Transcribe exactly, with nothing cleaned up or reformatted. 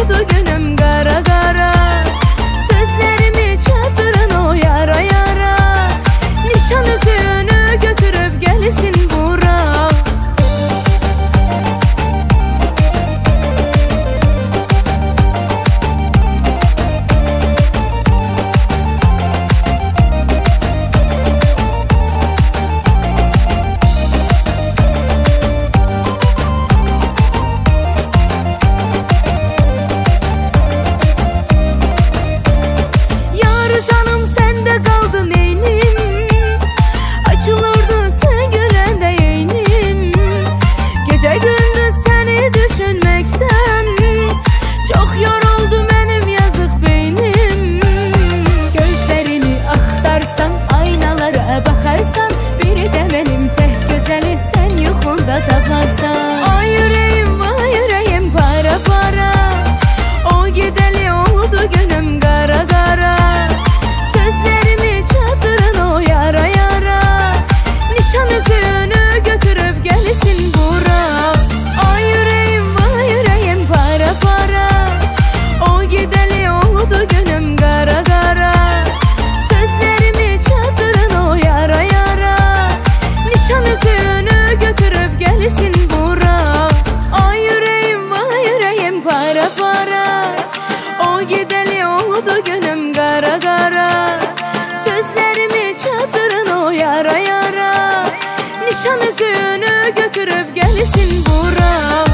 oldu günüm kara kara. Sözlerimi çatırın o yara yara. Nişan üzüğünü götürüp gelsin bura. Nişan üzüğünü götürüp gelsin bura.